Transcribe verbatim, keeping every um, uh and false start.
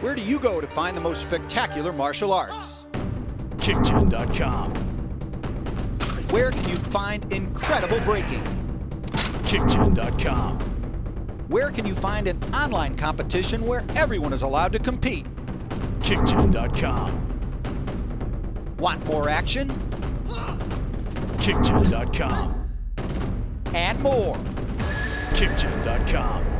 Where do you go to find the most spectacular martial arts? Kick gen dot com. Where can you find incredible breaking? Kick gen dot com. Where can you find an online competition where everyone is allowed to compete? Kick gen dot com. Want more action? Kick gen dot com. And more. Kick gen dot com.